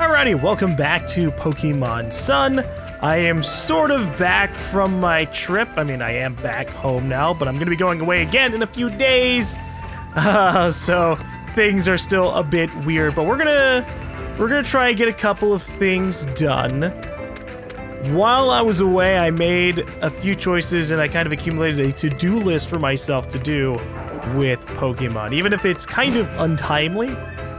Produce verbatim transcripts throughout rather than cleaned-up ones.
Alrighty, welcome back to Pokemon Sun. I am sort of back from my trip. I mean, I am back home now, but I'm going to be going away again in a few days. Uh, so things are still a bit weird, but we're going to we're going to try and get a couple of things done. While I was away, I made a few choices and I kind of accumulated a to-do list for myself to do with Pokemon. Even if it's kind of untimely,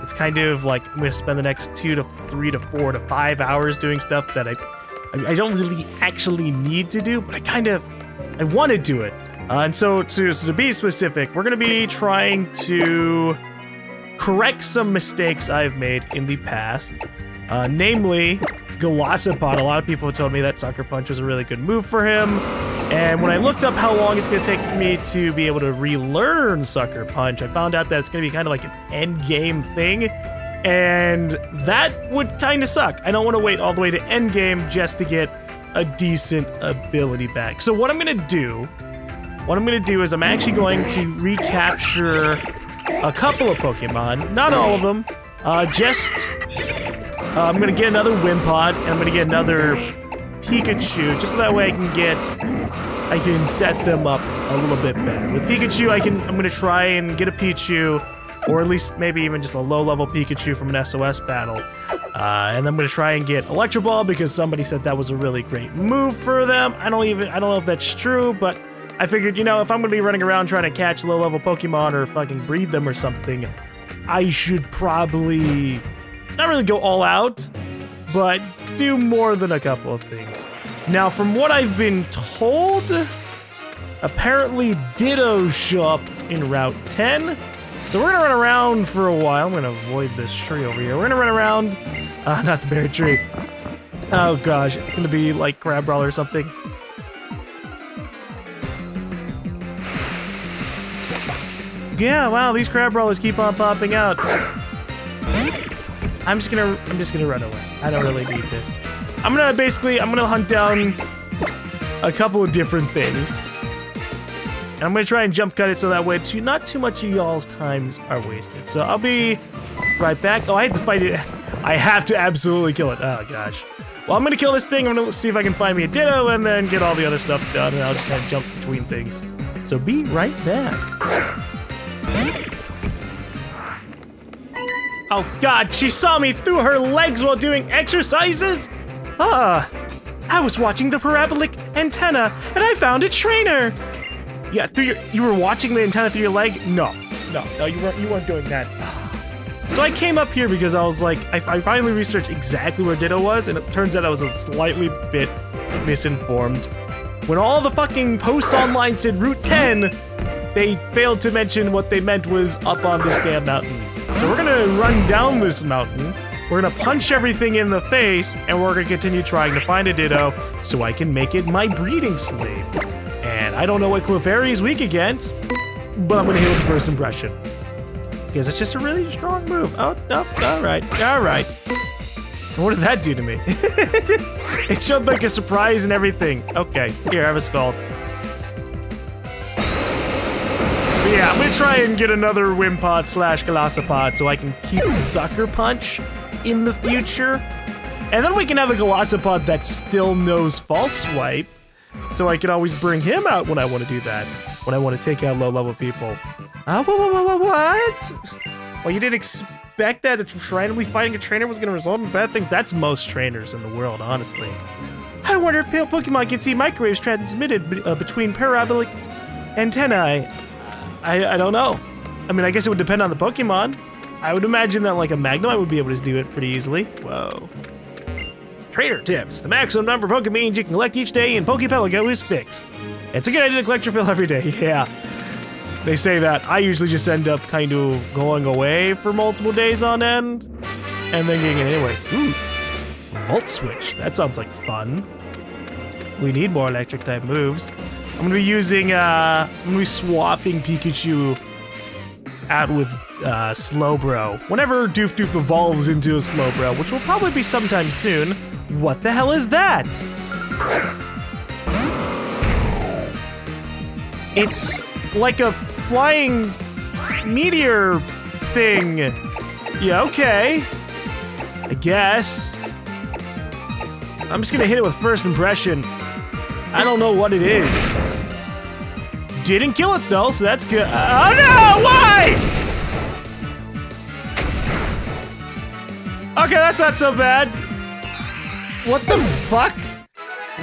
it's kind of like I'm going to spend the next two to three to four to five hours doing stuff that I I don't really actually need to do, but I kind of, I want to do it. Uh, and so to, so to be specific, we're going to be trying to correct some mistakes I've made in the past. Uh, namely, Golisopod. A lot of people told me that Sucker Punch was a really good move for him. And when I looked up how long it's going to take me to be able to relearn Sucker Punch, I found out that it's going to be kind of like an end game thing. And that would kind of suck. I don't want to wait all the way to endgame just to get a decent ability back. So what I'm going to do, what I'm going to do is I'm actually going to recapture a couple of Pokemon. Not all of them. Uh, just, uh, I'm going to get another Wimpod, and I'm going to get another Pikachu, just so that way I can get, I can set them up a little bit better. With Pikachu, I can, I'm going to try and get a Pichu, or at least maybe even just a low-level Pikachu from an S O S battle. Uh, and I'm gonna try and get Electro Ball because somebody said that was a really great move for them. I don't even, I don't know if that's true, but I figured, you know, if I'm gonna be running around trying to catch low-level Pokemon or fucking breed them or something, I should probably not really go all out, but do more than a couple of things. Now, from what I've been told, apparently Ditto show up in Route ten. So we're gonna run around for a while. I'm gonna avoid this tree over here. We're gonna run around, uh, not the bear tree. Oh gosh, it's gonna be like Crabrawler or something. Yeah, wow, these Crabrawlers keep on popping out. I'm just gonna, I'm just gonna run away. I don't really need this. I'm gonna basically, I'm gonna hunt down a couple of different things. And I'm going to try and jump cut it so that way too, not too much of y'all's times are wasted. So I'll be right back. Oh, I have to fight it. I have to absolutely kill it. Oh, gosh. Well, I'm going to kill this thing. I'm going to see if I can find me a Ditto and then get all the other stuff done. And I'll just kind of jump between things. So be right back. Oh, God. She saw me through her legs while doing exercises? Ah. I was watching the parabolic antenna and I found a trainer. Yeah, through your, you were watching the antenna through your leg? No, no, no, you weren't, you weren't doing that. So I came up here because I was like, I, I finally researched exactly where Ditto was, and it turns out I was a slightly bit misinformed. When all the fucking posts online said Route ten, they failed to mention what they meant was up on this damn mountain. So we're gonna run down this mountain, we're gonna punch everything in the face, and we're gonna continue trying to find a Ditto so I can make it my breeding slave. And I don't know what Clefairy's weak against, but I'm gonna hit with the first impression. Because it's just a really strong move. Oh, no, alright, alright. What did that do to me? It showed like a surprise and everything. Okay, here, have a skull. But yeah, I'm gonna try and get another Wimpod slash Golisopod so I can keep Sucker Punch in the future. And then we can have a Golisopod that still knows False Swipe. So I can always bring him out when I want to do that. When I want to take out low-level people. Uh, what, what, what, what? Well, you didn't expect that? That randomly fighting a trainer was going to result in bad things? That's most trainers in the world, honestly. I wonder if pale Pokemon can see microwaves transmitted be uh, between parabolic antennae. I, I don't know. I mean, I guess it would depend on the Pokemon. I would imagine that, like, a Magnemite would be able to do it pretty easily. Whoa. Trainer tips. The maximum number of Pokemons you can collect each day in Pokepelago is fixed. It's a good idea to collect your fill every day, yeah. They say that. I usually just end up kind of going away for multiple days on end, and then getting it anyways. Ooh, Volt Switch. That sounds like fun. We need more electric type moves. I'm gonna be using, uh, I'm gonna be swapping Pikachu out with uh, Slowbro. Whenever Doof Doof evolves into a Slowbro, which will probably be sometime soon. What the hell is that? It's like a flying meteor thing. Yeah, okay. I guess. I'm just gonna hit it with First Impression. I don't know what it is. Didn't kill it though, so that's good. Oh no, why? Okay, that's not so bad. What the fuck?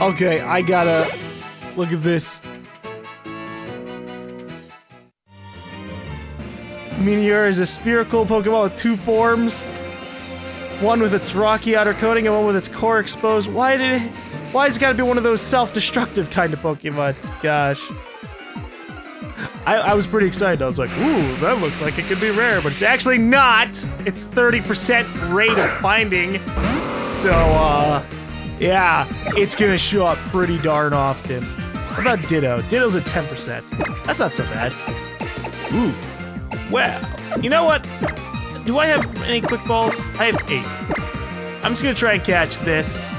Okay, I gotta look at this. Minior is a spherical Pokemon with two forms. One with its rocky outer coating and one with its core exposed. Why did it... Why has it gotta be one of those self-destructive kind of Pokemons? Gosh. I, I was pretty excited. I was like, ooh, that looks like it could be rare, but it's actually not! It's thirty percent rate of finding. So, uh... yeah, it's gonna show up pretty darn often. What about Ditto? Ditto's at ten percent. That's not so bad. Ooh. Well, you know what? Do I have any quick balls? I have eight. I'm just gonna try and catch this.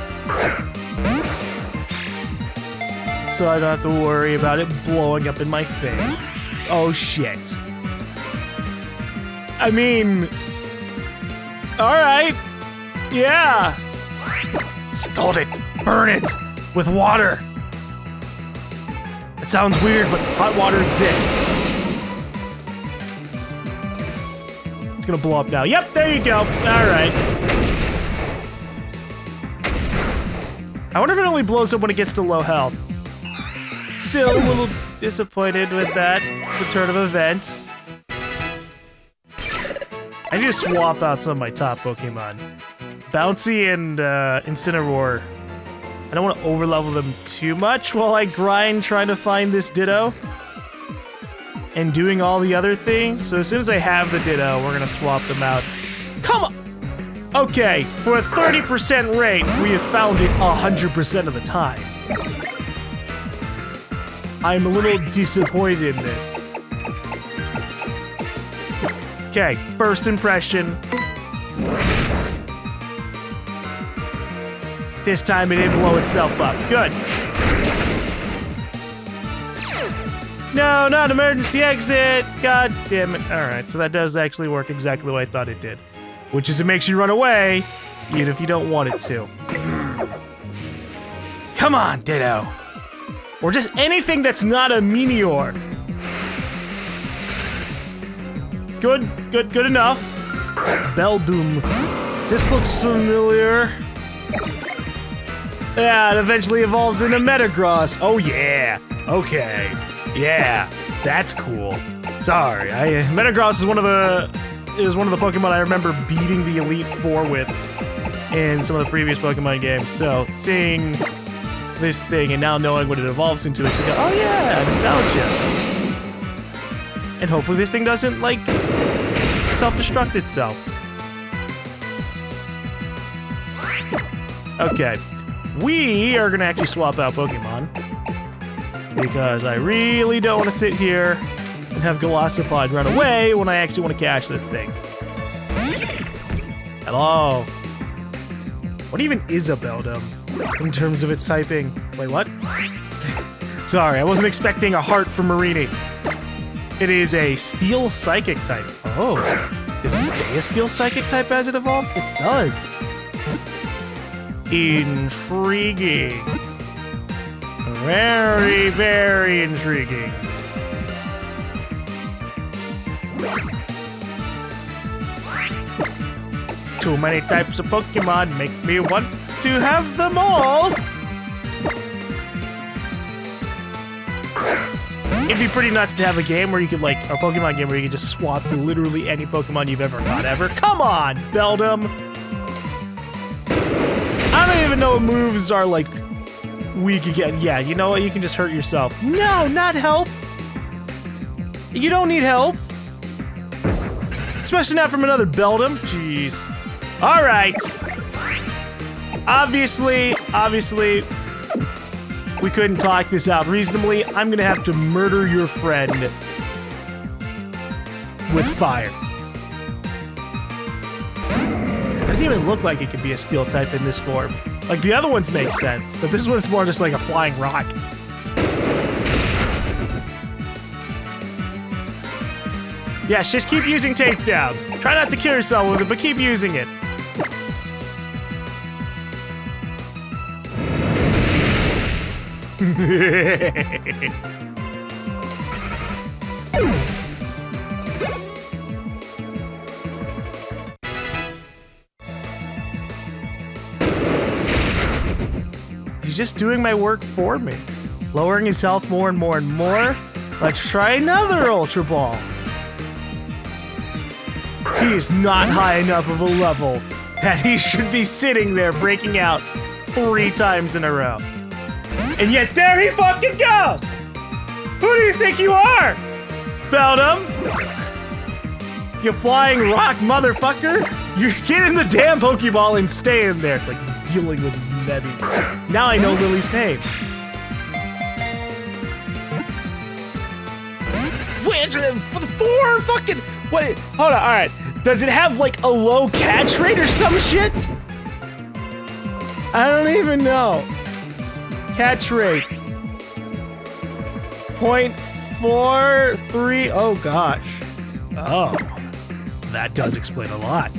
So I don't have to worry about it blowing up in my face. Oh shit. I mean... Alright. Yeah. Scald it. Burn it. With water. It sounds weird, but hot water exists. Gonna blow up now. Yep, there you go. Alright. I wonder if it only blows up when it gets to low health. Still a little disappointed with that return of events. I need to swap out some of my top Pokemon. Bouncy and uh, Incineroar. I don't want to overlevel them too much while I grind trying to find this Ditto. And doing all the other things. So as soon as I have the Ditto, we're gonna swap them out. Come on! Okay, for a thirty percent rate, we have found it one hundred percent of the time. I'm a little disappointed in this. Okay, First Impression. This time it didn't blow itself up. Good. No, not Emergency Exit! God damn it. Alright, so that does actually work exactly the way I thought it did. Which is it makes you run away, even if you don't want it to. Come on, Ditto! Or just anything that's not a Minior. Good, good, good enough. Beldum. This looks familiar. Yeah, it eventually evolves into Metagross. Oh yeah, okay. Yeah, that's cool. Sorry, I, uh, Metagross is one of the is one of the Pokemon I remember beating the Elite Four with in some of the previous Pokemon games. So seeing this thing and now knowing what it evolves into, it's like, oh yeah, nostalgia. And hopefully this thing doesn't like self-destruct itself. Okay, we are gonna actually swap out Pokemon. Because I really don't want to sit here and have Golisopod run away when I actually want to catch this thing. Hello. What even is a Beldum in terms of its typing? Wait, what? Sorry, I wasn't expecting a heart from Mareanie. It is a Steel Psychic type. Oh, does it stay a Steel Psychic type as it evolved? It does. Intriguing. Very, very intriguing. Too many types of Pokemon make me want to have them all! It'd be pretty nuts to have a game where you could, like, a Pokemon game where you could just swap to literally any Pokemon you've ever got ever. Come on, Beldum! I don't even know what moves are, like, we could get, yeah, you know what, you can just hurt yourself. No, not help! You don't need help! Especially not from another Beldum. Jeez. Alright! Obviously, obviously, we couldn't talk this out reasonably. I'm gonna have to murder your friend with fire. It doesn't even look like it could be a steel type in this form. Like, the other ones make sense, but this one's more just like a flying rock. Yes, just keep using takedown. Try not to kill yourself with it, but keep using it. He's just doing my work for me. Lowering his health more and more and more. Let's try another Ultra Ball. He is not high enough of a level that he should be sitting there breaking out three times in a row. And yet there he fucking goes! Who do you think you are, Beldum? You flying rock motherfucker! You get in the damn Pokeball and stay in there. It's like dealing with Nebby. Now I know Lily's pain. Wait, for the four fucking... Wait, hold on, alright. Does it have like a low catch rate or some shit? I don't even know. Catch rate. point four three, oh gosh. Oh, that does explain a lot.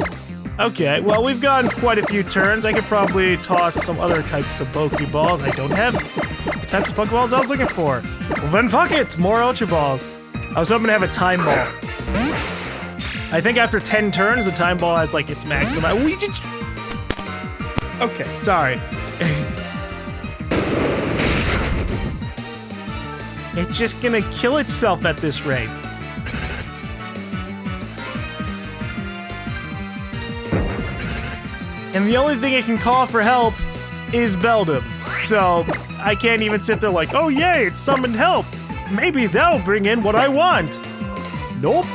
Okay, well we've gotten quite a few turns. I could probably toss some other types of Pokeballs. I don't have the types of Pokeballs I was looking for. Well then fuck it, more Ultra Balls. I was hoping to have a Time Ball. I think after ten turns, the Time Ball has like its maximum. We just... Okay, sorry. It's just gonna kill itself at this rate. And the only thing it can call for help is Beldum. So, I can't even sit there like, oh yay, it summoned help. Maybe that'll bring in what I want. Nope.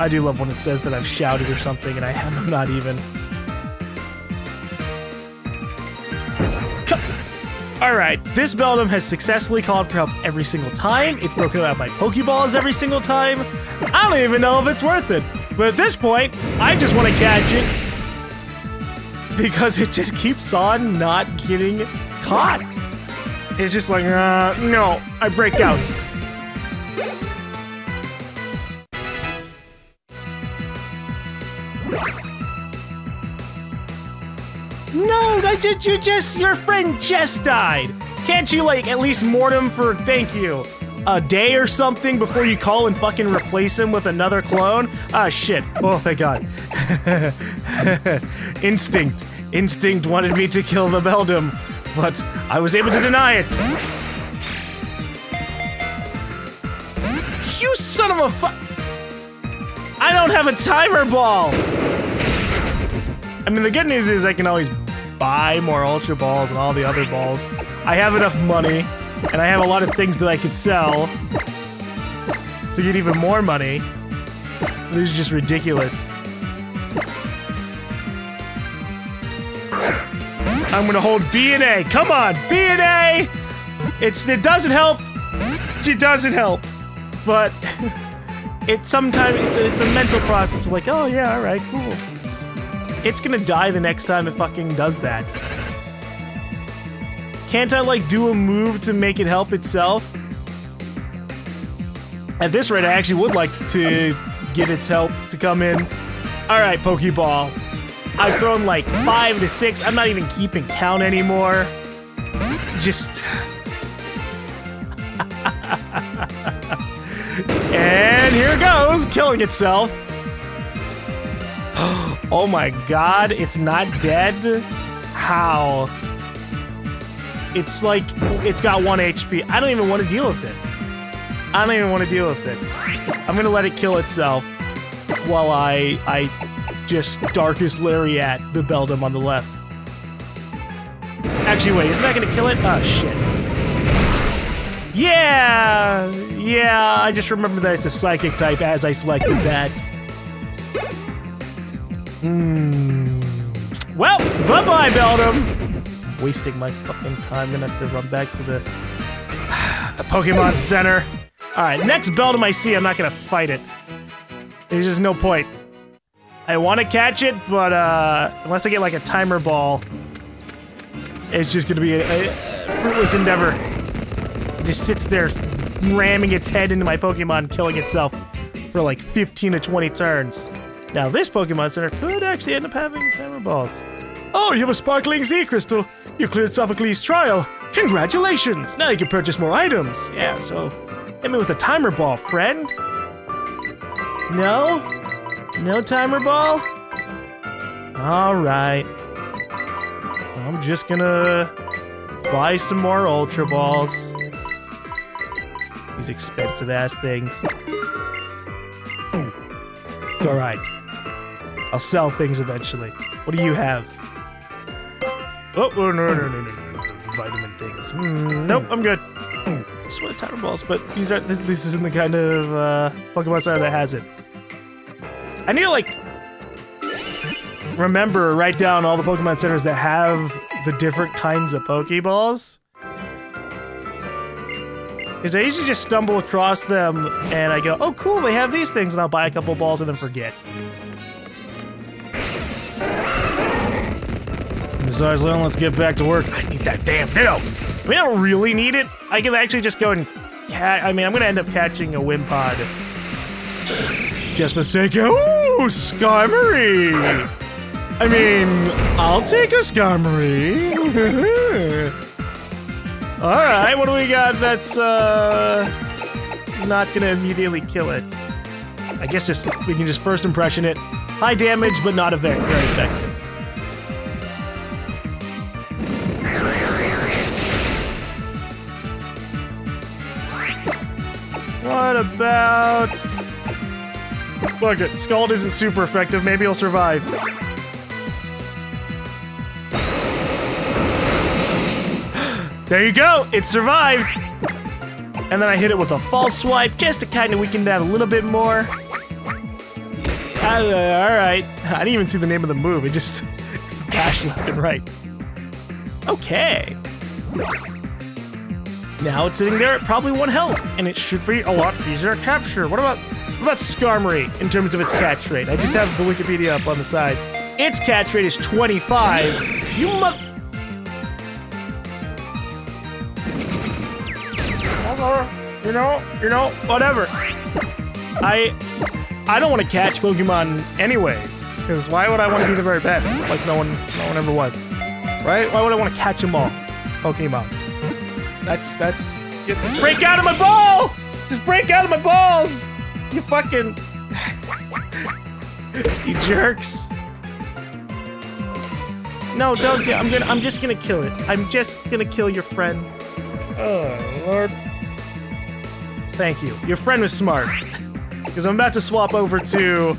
I do love when it says that I've shouted or something and I am not even. Alright, this Beldum has successfully called for help every single time. It's broken out by Pokeballs every single time. I don't even know if it's worth it. But at this point, I just want to catch it. Because it just keeps on not getting caught. It's just like, uh, no, I break out. You just, your friend just died. Can't you, like, at least mourn him for, thank you, a day or something before you call and fucking replace him with another clone? Ah, shit. Oh, thank God. Instinct. Instinct wanted me to kill the Beldum, but I was able to deny it. You son of a fu- I don't have a timer ball. I mean, the good news is I can always buy more Ultra Balls and all the other balls. I have enough money, and I have a lot of things that I could sell to get even more money. This is just ridiculous. I'm gonna hold B and A. Come on, B and A! It's, it doesn't help. It doesn't help. But it sometimes, it's a, it's a mental process of like, oh yeah, all right, cool. It's gonna die the next time it fucking does that. Can't I, like, do a move to make it help itself? At this rate, I actually would like to get its help to come in. Alright, Pokeball. I've thrown, like, five to six. I'm not even keeping count anymore. Just... and here it goes, killing itself. Oh my god, it's not dead? How? It's like, it's got one H P. I don't even want to deal with it. I don't even want to deal with it. I'm gonna let it kill itself while I, I just Darkest Lariat the Beldum on the left. Actually, wait, isn't that gonna kill it? Oh shit. Yeah! Yeah, I just remember that it's a Psychic type as I selected that. Mm. Well, bye-bye, Beldum! I'm wasting my fucking time. I'm gonna have to run back to the, the Pokemon Center. Alright, next Beldum I see, I'm not gonna fight it. There's just no point. I want to catch it, but uh, unless I get like a timer ball, it's just gonna be a, a fruitless endeavor. It just sits there ramming its head into my Pokemon, killing itself for like fifteen to twenty turns. Now this Pokemon Center could actually end up having timer balls. Oh, you have a sparkling Z crystal. You cleared Sophocles' trial. Congratulations! Now you can purchase more items. Yeah, so hit me with a timer ball, friend. No? No timer ball? Alright. I'm just gonna buy some more Ultra Balls. These expensive ass things. It's alright. I'll sell things eventually. What do you have? Oh, no, no, no, no, no. Vitamin things. Mm, nope, I'm good. I just want timer balls, but these aren't, this, this isn't the kind of uh, Pokemon Center that has it. I need to, like, remember, write down all the Pokemon Centers that have the different kinds of Pokeballs. Because I usually just stumble across them and I go, oh cool, they have these things, and I'll buy a couple balls and then forget. Besides, let's get back to work. I need that damn Ditto. I mean, I don't really need it. I can actually just go and catch, I mean, I'm gonna end up catching a Wimpod. Just for the sake of, ooh, Skarmory! I mean, I'll take a Skarmory. Alright, what do we got that's, uh... not gonna immediately kill it? I guess just we can just first impression it. High damage, but not very effective. What about... Fuck it, Scald isn't super effective, maybe he'll survive. There you go! It survived! And then I hit it with a false swipe just to kind of weaken that a little bit more. Alright. I didn't even see the name of the move, it just dashed left and right. Okay. Now it's sitting there at probably one health, and it should be a lot easier to capture. What about, what about Skarmory in terms of its catch rate? I just have the Wikipedia up on the side. Its catch rate is twenty-five. You must. You know, you know, whatever. I I don't want to catch Pokemon anyways, because why would I want to be the very best? Like no one no one ever was. Right? Why would I want to catch them all? Pokemon. That's that's get, just break out of my ball! Just break out of my balls! You fucking you jerks. No, don't do I'm gonna I'm just gonna kill it. I'm just gonna kill your friend. Oh Lord. Thank you. Your friend was smart. Because I'm about to swap over to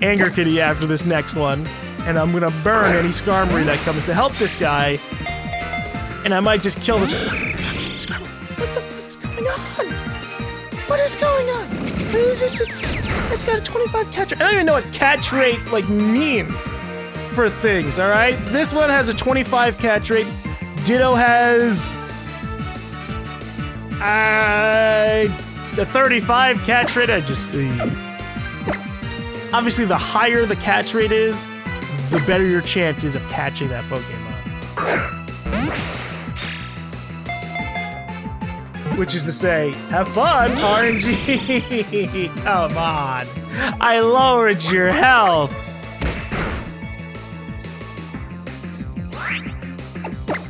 Anger Kitty after this next one. And I'm gonna burn any Skarmory that comes to help this guy. And I might just kill this fucking Skarmory. What the fuck is going on? What is going on? This is just it's got a twenty-five catch rate. I don't even know what catch rate like means for things, alright? This one has a twenty-five catch rate. Ditto has Uh, the thirty-five catch rate, I just... Uh, obviously, the higher the catch rate is, the better your chances of catching that Pokemon. Which is to say, have fun, R N G! Come on! I lowered your health!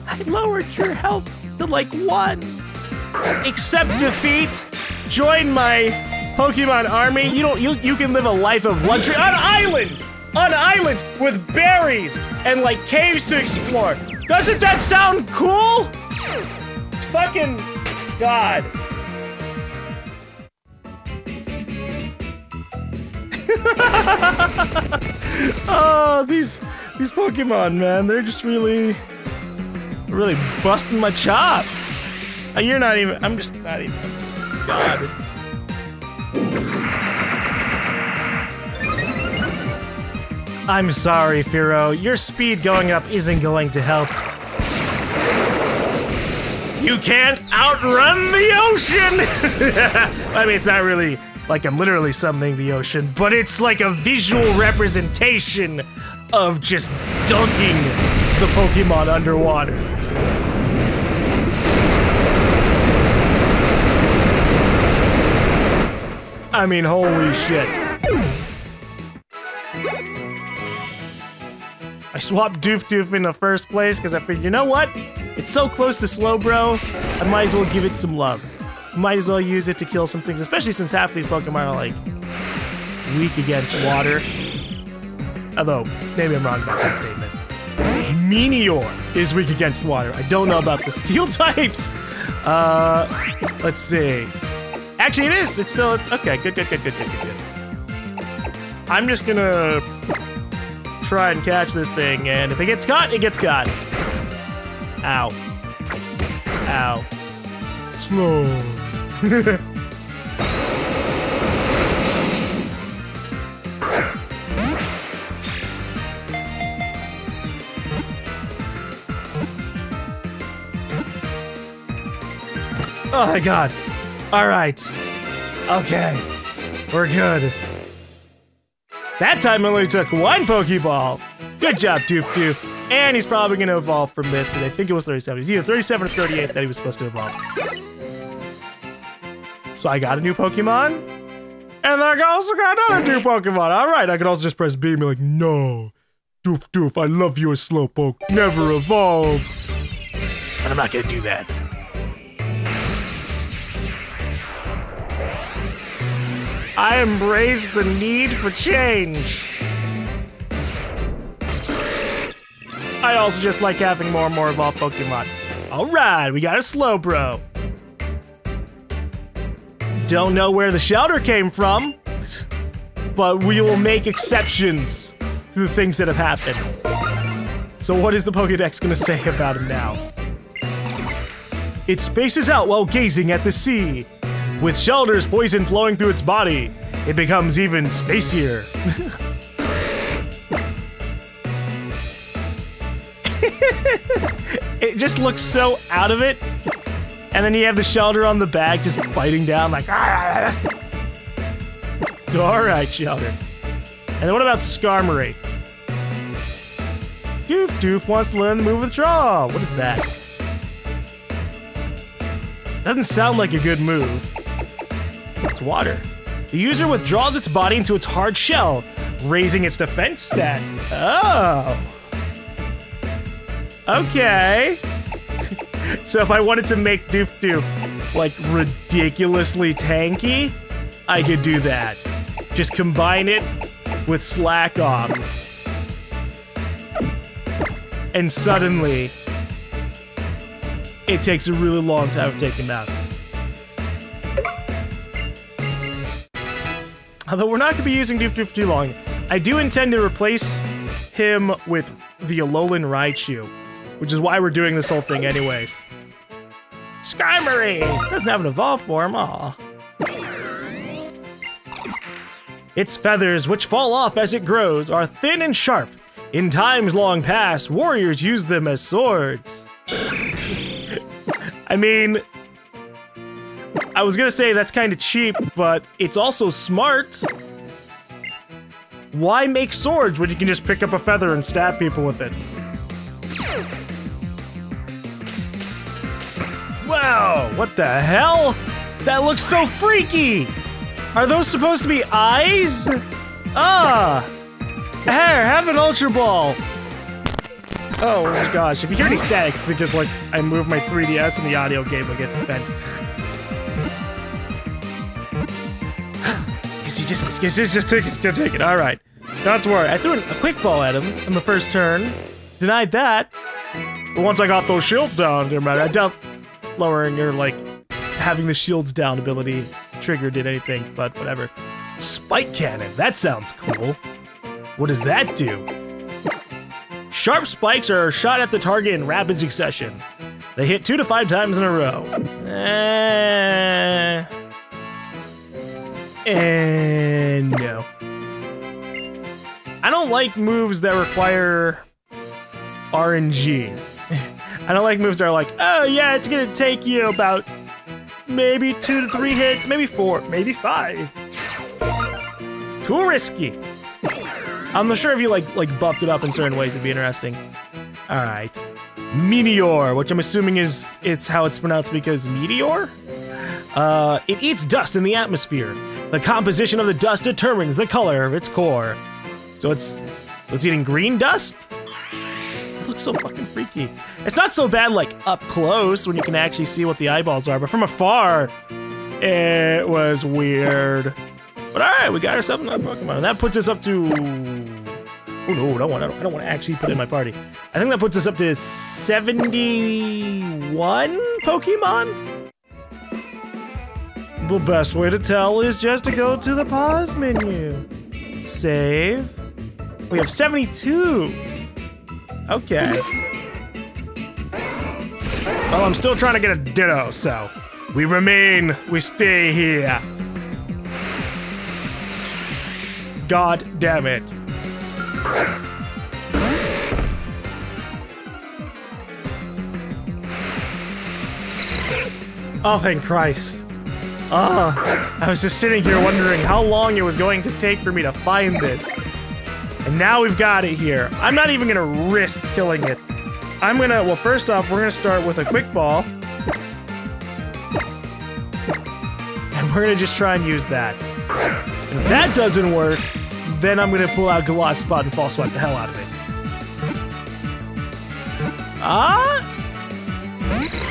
I lowered your health to like one! Accept defeat. Join my Pokemon army. You don't. You you can live a life of luxury on islands, on islands with berries and like caves to explore. Doesn't that sound cool? Fucking God. Oh, these these Pokemon, man, they're just really, really busting my chops. You're not even. I'm just not even. God. I'm sorry, Fearow. Your speed going up isn't going to help. You can't outrun the ocean! I mean, it's not really like I'm literally summoning the ocean, but it's like a visual representation of just dunking the Pokemon underwater. I mean, holy shit. I swapped Doof Doof in the first place because I figured, you know what? It's so close to Slowbro, I might as well give it some love. Might as well use it to kill some things, especially since half these Pokemon are, like, weak against water. Although, maybe I'm wrong about that statement. Minior is weak against water. I don't know about the steel types. Uh, let's see. Actually, it is. It's still, it's, okay, good, good, good, good, good, good, good. I'm just gonna try and catch this thing, and if it gets caught, it gets caught. Ow. Ow. Slow. Oh my god. Alright. Okay. We're good. That time it only took one Pokeball. Good job, Doof Doof. And he's probably going to evolve from this, because I think it was thirty-seven. It's either thirty-seven or thirty-eight that he was supposed to evolve. So I got a new Pokemon, and then I also got another new Pokemon. All right, I could also just press B and be like, no, Doof Doof, I love you, Slowpoke. Never evolve. And I'm not gonna do that. I embrace the need for change. I also just like having more and more evolved Pokemon. All right, we got a Slowbro. Don't know where the Shelder came from, but we will make exceptions to the things that have happened. So what is the Pokedex gonna say about him now? It spaces out while gazing at the sea. With Shelder's poison flowing through its body, it becomes even spacier. It just looks so out of it. And then you have the Shelder on the bag just biting down like, ah! Alright, Shelder. And then what about Skarmory? Doof Doof wants to learn the move Withdraw. What is that? Doesn't sound like a good move. It's water. The user withdraws its body into its hard shell, raising its defense stat. Oh. Okay. So if I wanted to make Doof Doof, like, ridiculously tanky, I could do that. Just combine it with Slack Off. And suddenly, it takes a really long time to take him out. Although we're not going to be using Doof Doof too long, I do intend to replace him with the Alolan Raichu. Which is why we're doing this whole thing anyways. Skarmory! Doesn't have an evolve form, aw. Its feathers, which fall off as it grows, are thin and sharp. In times long past, warriors used them as swords. I mean, I was gonna say that's kinda cheap, but it's also smart. Why make swords when you can just pick up a feather and stab people with it? Wow, what the hell? That looks so freaky! Are those supposed to be eyes? Ah! Here, have an Ultra Ball! Oh my gosh, if you hear any static, it's because, like, I moved my three D S and the audio cable gets bent. Is he just, is he just take, gonna take it? Alright. Not to worry, I threw a quick ball at him on the first turn. Denied that. But once I got those shields down, no matter, I doubt lowering or, like, having the shields down ability triggered did anything, but whatever. Spike Cannon, that sounds cool. What does that do? Sharp spikes are shot at the target in rapid succession. They hit two to five times in a row. Uh, and no. I don't like moves that require R N G. I don't like moves that are like, oh yeah, it's gonna take you about maybe two to three hits, maybe four, maybe five. Too risky. I'm not sure if you like like buffed it up in certain ways, it'd be interesting. All right, Minior, which I'm assuming is it's how it's pronounced because meteor. Uh, it eats dust in the atmosphere. The composition of the dust determines the color of its core. So it's... it's eating green dust? It looks so fucking freaky. It's not so bad, like, up close when you can actually see what the eyeballs are, but from afar, it was weird. But alright, we got ourselves another Pokemon, and that puts us up to... Oh no, I don't want, I don't want to actually put it in my party. I think that puts us up to seventy-one Pokemon? The best way to tell is just to go to the pause menu. Save. We have seventy-two! Okay. Well, I'm still trying to get a Ditto, so... we remain, we stay here. God damn it. Oh, thank Christ. Ah, uh, I was just sitting here wondering how long it was going to take for me to find this. And now we've got it here. I'm not even gonna risk killing it. I'm gonna, well, first off, we're gonna start with a quick ball. And we're gonna just try and use that. And if that doesn't work, then I'm gonna pull out Golisopod and False Swipe the hell out of it. Ah?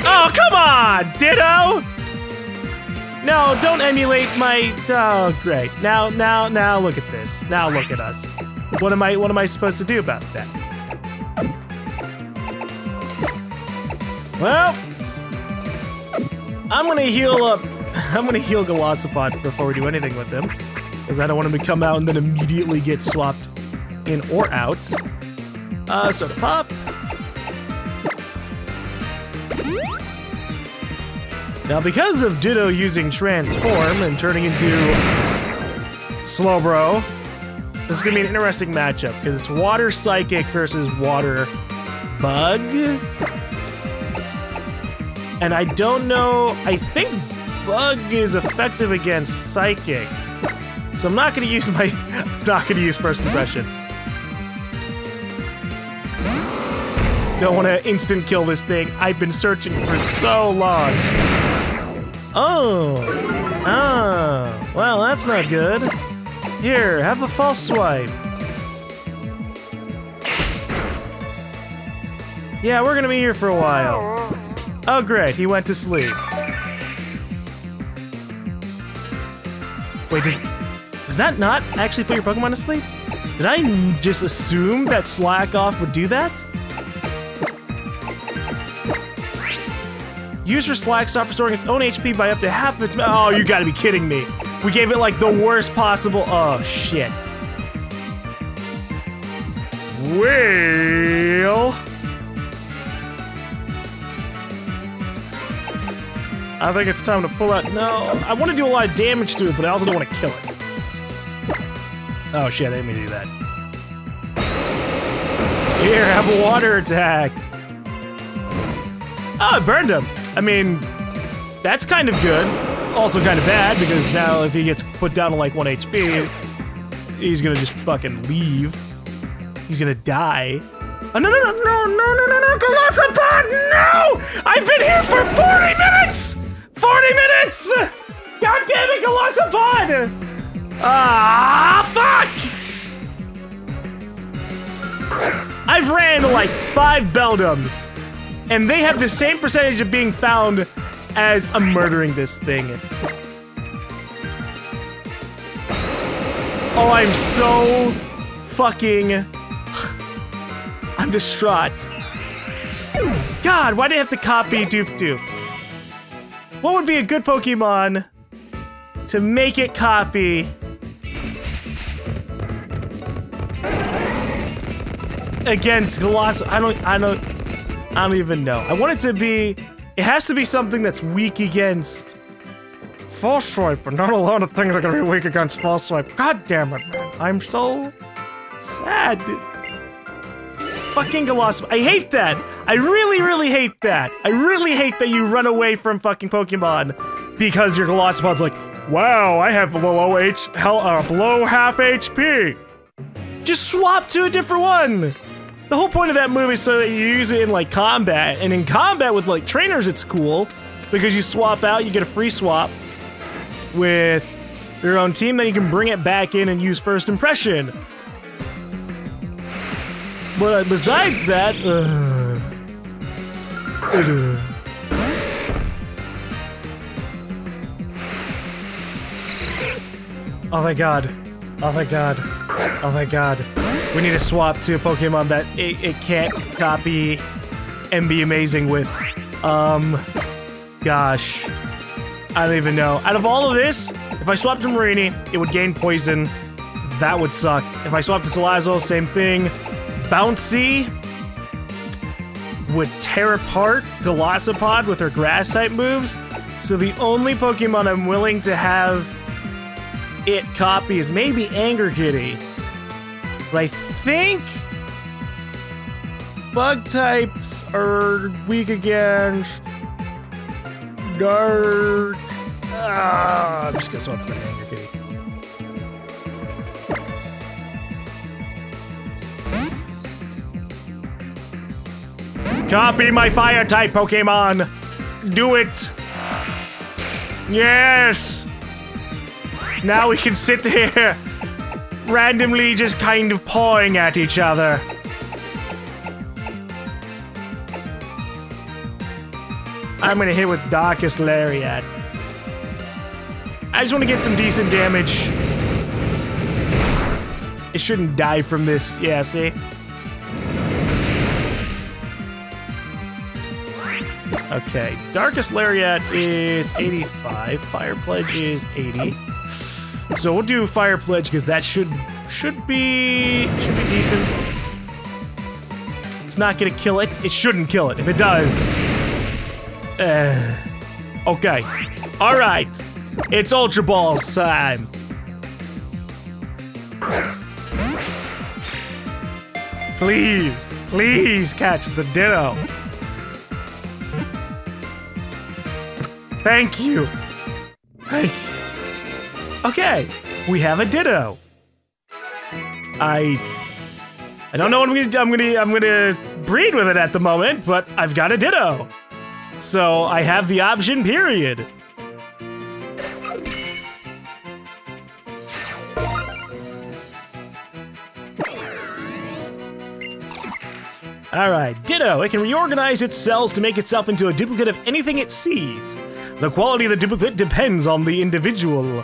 Oh, come on, Ditto! No, don't emulate my... oh, great. Now, now, now look at this. Now look at us. What am I, what am I supposed to do about that? Well... I'm gonna heal up... I'm gonna heal Golisopod before we do anything with him. Because I don't want him to come out and then immediately get swapped in or out. Uh, so to pop. Now, because of Ditto using Transform and turning into Slowbro, this is going to be an interesting matchup, because it's Water Psychic versus Water Bug? And I don't know... I think Bug is effective against Psychic. So I'm not gonna use my, I'm not gonna use First Impression. Don't wanna instant kill this thing. I've been searching for so long. Oh, oh, well, that's not good. Here, have a False Swipe. Yeah, we're gonna be here for a while. Oh great, he went to sleep. Wait, does... does that not actually put your Pokemon to sleep? Did I just assume that Slack Off would do that? Use your Slack Off, restoring its own H P by up to half of its... oh, you gotta be kidding me. We gave it like the worst possible... oh, shit. Well... I think it's time to pull out... no, I want to do a lot of damage to it, but I also don't want to kill it. Oh shit, I didn't mean to do that. Here, have a water attack! Oh, it burned him! I mean, that's kind of good. Also kind of bad, because now if he gets put down to like one H P, he's gonna just fucking leave. He's gonna die. Oh, no, no, no, no, no, no, no, no, Golisopod, no! I've been here for forty minutes! forty minutes! God damn it, Golisopod! Ah, fuck! I've ran like five Beldums, and they have the same percentage of being found as I'm murdering this thing. Oh, I'm so fucking... I'm distraught. God, why do I have to copy Doof Doof? What would be a good Pokemon to make it copy... against Golos, I don't, I don't, I don't even know. I want it to be, it has to be something that's weak against False Swipe, but not a lot of things are gonna be weak against False Swipe. God damn it, man. I'm so sad. Fucking Golos, I hate that. I really, really hate that. I really hate that you run away from fucking Pokemon because your Golisopod's like, wow, I have below H, hell, uh, below half H P. Just swap to a different one. The whole point of that move is so that you use it in, like, combat, and in combat with, like, trainers it's cool, because you swap out, you get a free swap. With for your own team, then you can bring it back in and use First Impression. But uh, besides that, uh, it, uh, oh thank God! Oh thank God! Oh thank God! We need to swap to a Pokemon that it, it can't copy and be amazing with. Um, gosh, I don't even know. Out of all of this, if I swapped to Mareanie, it would gain Poison. That would suck. If I swapped to Salazzle, same thing. Bouncy would tear apart Golisopod with her Grass type moves. So the only Pokemon I'm willing to have it copy is maybe Anger Kitty. But I think Bug types are weak against Dark. Ah, I'm just gonna swap to that Anger Kitty. Copy my fire type Pokemon! Do it! Yes! Now we can sit here, randomly just kind of pawing at each other. I'm gonna hit with Darkest Lariat. I just wanna get some decent damage. It shouldn't die from this, yeah, see? Okay, Darkest Lariat is eighty-five, Fire Pledge is eighty. So we'll do Fire Pledge because that should should be should be decent. It's not gonna kill it. It shouldn't kill it. If it does, uh, okay. All right, it's Ultra Balls time. Please, please catch the Ditto. Thank you. Thank you. Okay, we have a Ditto. I I don't know what I'm gonna I'm gonna I'm gonna breed with it at the moment, but I've got a Ditto. So I have the option, period. Alright, Ditto, it can reorganize its cells to make itself into a duplicate of anything it sees. The quality of the duplicate depends on the individual.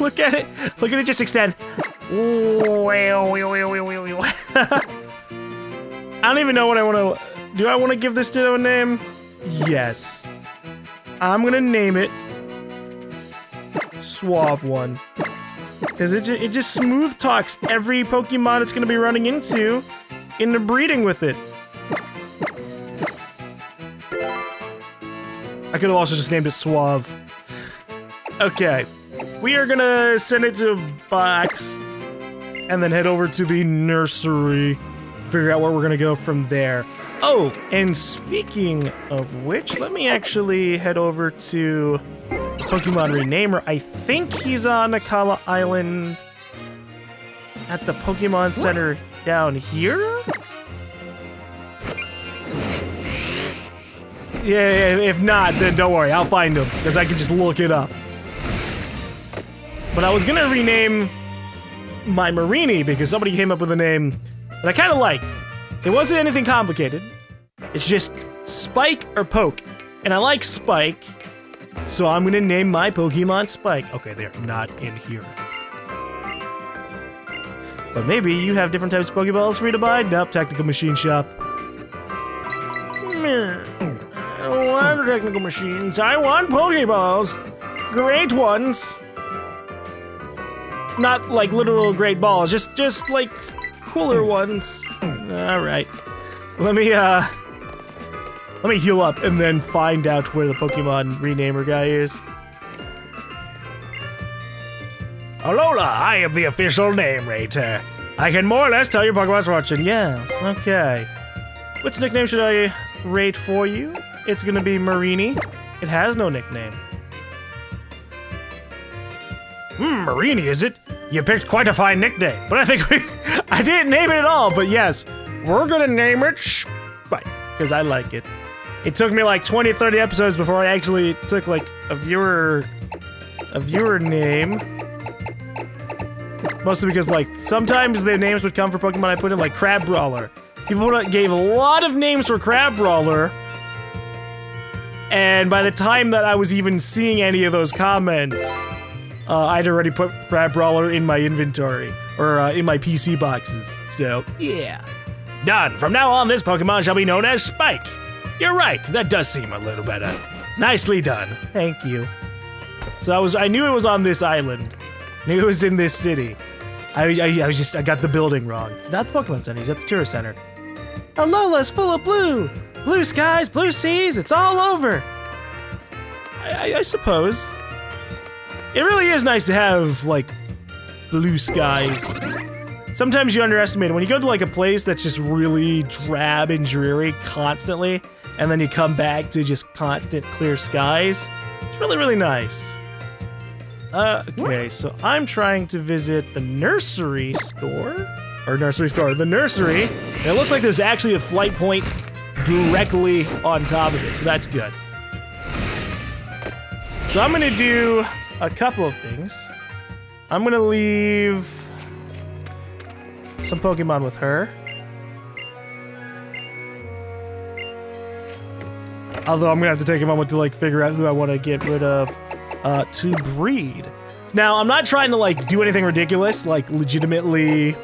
Look at it. Look at it just extend. I don't even know what I want to... Do I want to give this Ditto a name? Yes. I'm going to name it Suave One. Because it, it just smooth talks every Pokemon it's going to be running into into breeding with it. I could have also just named it Suave. Okay. We are gonna send it to a box and then head over to the nursery. Figure out where we're gonna go from there. Oh, and speaking of which, let me actually head over to Pokemon Renamer. I think he's on Akala Island at the Pokemon Center down here? Yeah, if not, then don't worry, I'll find him, because I can just look it up. But I was going to rename my Mareanie, because somebody came up with a name that I kind of like. It wasn't anything complicated. It's just Spike or Poke. And I like Spike, so I'm going to name my Pokemon Spike. Okay, they're not in here. But maybe you have different types of Pokeballs for you to buy? Nope, Tactical Machine Shop. Mm. I don't want technical machines, I want Pokeballs! Great ones! Not like literal great balls, just, just like, cooler ones. Alright. Let me, uh... Let me heal up and then find out where the Pokemon Renamer guy is. Alola, I am the official name rater. I can more or less tell your Pokemon's watching. Yes, okay. Which nickname should I rate for you? It's gonna be Mareanie. It has no nickname. Hmm, Mareanie, is it? You picked quite a fine nickname, but I think we... I didn't name it at all, but yes, we're gonna name it Spike, because I like it. It took me like twenty, thirty episodes before I actually took like a viewer, a viewer name. Mostly because like sometimes the names would come for Pokemon I put in, like Crabrawler. People gave a lot of names for Crabrawler, and by the time that I was even seeing any of those comments, uh, I'd already put Crabrawler in my inventory or uh, in my P C boxes. So yeah, done. From now on, this Pokemon shall be known as Spike. You're right. That does seem a little better. Nicely done. Thank you. So I was, I knew it was on this island. I knew it was in this city. I, I, I was just, I got the building wrong. It's not the Pokemon Center. It's at the tourist center. Alola's full of blue. Blue skies, blue seas, it's all over. I, I, I suppose. It really is nice to have, like, blue skies. Sometimes you underestimate it. When you go to, like, a place that's just really drab and dreary constantly, and then you come back to just constant clear skies, it's really, really nice. Uh, okay, so I'm trying to visit the nursery store. Or nursery store, the nursery. And it looks like there's actually a flight point directly on top of it, so that's good. So I'm gonna do a couple of things. I'm gonna leave some Pokemon with her. Although I'm gonna have to take a moment to like figure out who I want to get rid of uh, to breed. Now I'm not trying to like do anything ridiculous, like legitimately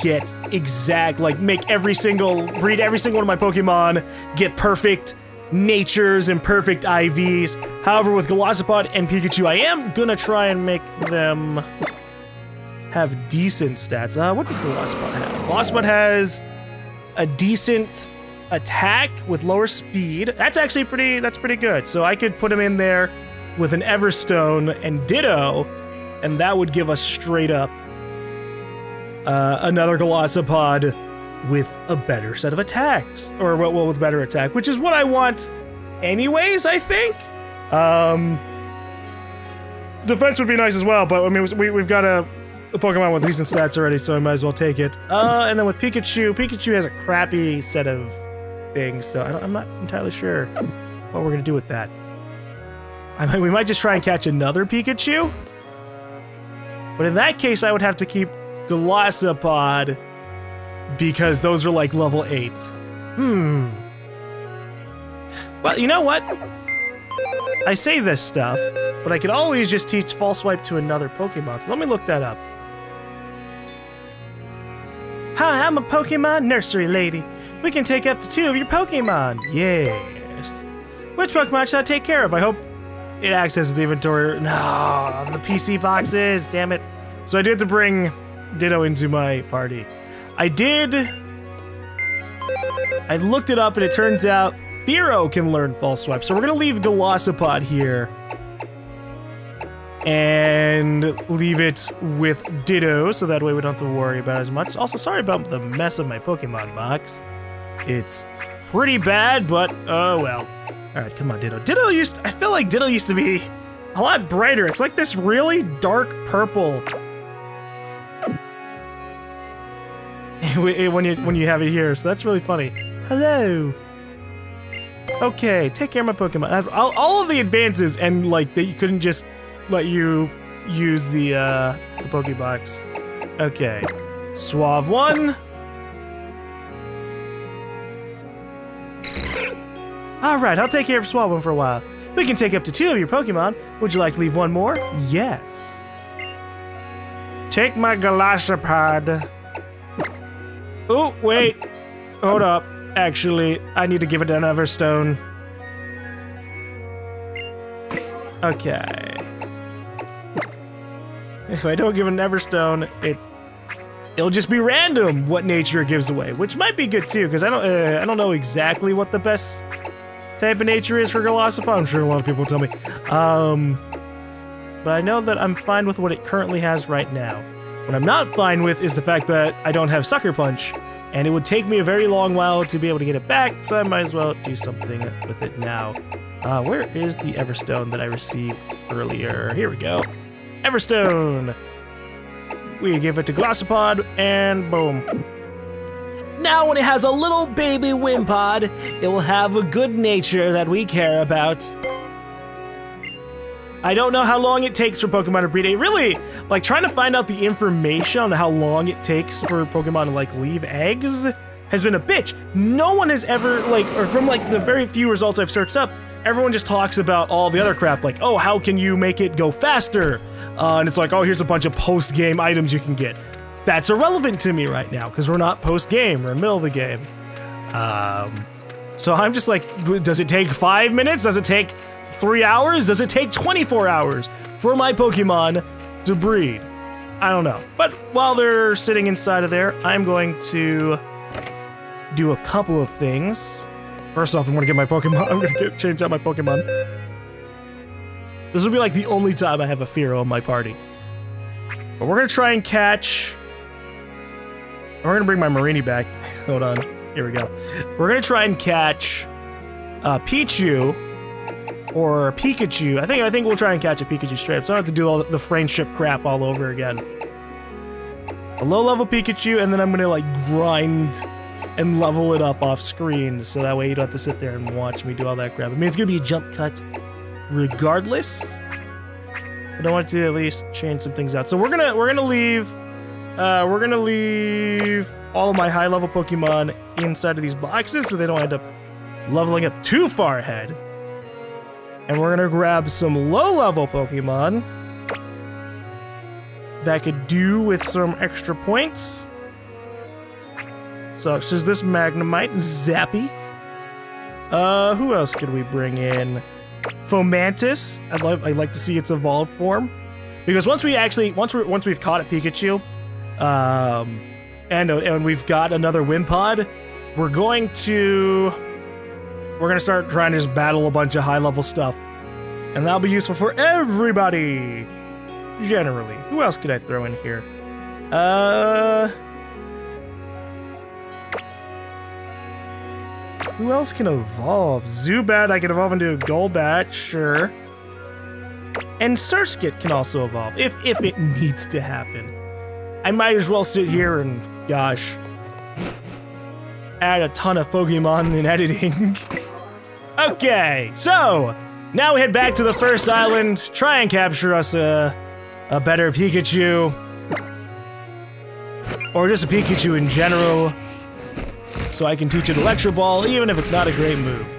get exact, like make every single, breed every single one of my Pokemon, get perfect natures and perfect I Vs. However, with Golisopod and Pikachu, I am gonna try and make them have decent stats. Uh, what does Golisopod have? Golisopod has a decent attack with lower speed. That's actually pretty, that's pretty good. So I could put him in there with an Everstone and Ditto, and that would give us straight up Uh, another Golisopod with a better set of attacks, or well, well, with better attack, which is what I want anyways, I think. Um, defense would be nice as well, but I mean, we, we've got a, a Pokemon with decent stats already, so I might as well take it. Uh, and then with Pikachu, Pikachu has a crappy set of things, so I don't, I'm not entirely sure what we're gonna do with that. I mean, we might just try and catch another Pikachu, but in that case, I would have to keep Golisopod, because those are like level eight. Hmm. Well, you know what? I say this stuff, but I could always just teach False Swipe to another Pokemon, so let me look that up. Hi, I'm a Pokemon nursery lady. We can take up to two of your Pokemon. Yes. Which Pokemon should I take care of? I hope it accesses the inventory. No, the P C boxes, damn it. So I do have to bring Ditto into my party. I did... I looked it up and it turns out Fearow can learn False Swipe. So we're gonna leave Golisopod here and leave it with Ditto, so that way we don't have to worry about it as much. Also, sorry about the mess of my Pokemon box. It's pretty bad, but oh well. Alright, come on, Ditto. Ditto used... I feel like Ditto used to be a lot brighter. It's like this really dark purple when you when you have it here, so that's really funny. Hello. Okay, take care of my Pokemon. All, all of the advances, and like that, you couldn't just let you use the uh, the Pokebox. Okay, Suave one. All right, I'll take care of Suave one for a while. We can take up to two of your Pokemon. Would you like to leave one more? Yes. Take my Golisopod. Oh, wait. Hold up. Actually, I need to give it an Everstone. Okay. If I don't give it an Everstone, it it'll just be random what nature it gives away, which might be good too, because I don't uh, I don't know exactly what the best type of nature is for Golisopod. I'm sure a lot of people will tell me. Um, but I know that I'm fine with what it currently has right now. What I'm not fine with is the fact that I don't have Sucker Punch, and it would take me a very long while to be able to get it back, so I might as well do something with it now. Uh, where is the Everstone that I received earlier? Here we go. Everstone! We give it to Golisopod, and boom. Now when it has a little baby Wimpod, it will have a good nature that we care about. I don't know how long it takes for Pokemon to breed. It really, like, trying to find out the information on how long it takes for Pokemon to, like, leave eggs has been a bitch. No one has ever, like, or from, like, the very few results I've searched up, everyone just talks about all the other crap, like, oh, how can you make it go faster? Uh, and it's like, oh, here's a bunch of post-game items you can get. That's irrelevant to me right now, because we're not post-game, we're in the middle of the game. Um, so I'm just like, does it take five minutes? Does it take three hours? Does it take twenty-four hours for my Pokemon to breed? I don't know. But while they're sitting inside of there, I'm going to do a couple of things. First off, I'm gonna get my Pokemon, I'm gonna get, change out my Pokemon. This will be like the only time I have a Fearow in my party. But we're gonna try and catch... We're gonna bring my Mareanie back. Hold on. Here we go. We're gonna try and catch uh, Pichu or Pikachu. I think I think we'll try and catch a Pikachu straight up, so I don't have to do all the friendship crap all over again. A low-level Pikachu, and then I'm gonna like grind and level it up off screen, so that way you don't have to sit there and watch me do all that crap. I mean, it's gonna be a jump cut regardless. But I want to at least change some things out. So we're gonna we're gonna leave. Uh, we're gonna leave all of my high-level Pokemon inside of these boxes so they don't end up leveling up too far ahead. And we're gonna grab some low-level Pokemon that could do with some extra points. So it's just this Magnemite, Zappy. Uh, who else could we bring in? Fomantis. I'd like I'd like to see its evolved form, because once we actually once we once we've caught a Pikachu. Um, and, and we've got another Wimpod. We're going to... We're going to start trying to just battle a bunch of high-level stuff. And that'll be useful for everybody! Generally. Who else could I throw in here? Uh... Who else can evolve? Zubat, I can evolve into a Golbat, sure. And Surskit can also evolve, if, if it needs to happen. I might as well sit here and, gosh, add a ton of Pokemon in editing. Okay, so now we head back to the first island, try and capture us a, a better Pikachu, or just a Pikachu in general, so I can teach it Electro Ball, even if it's not a great move.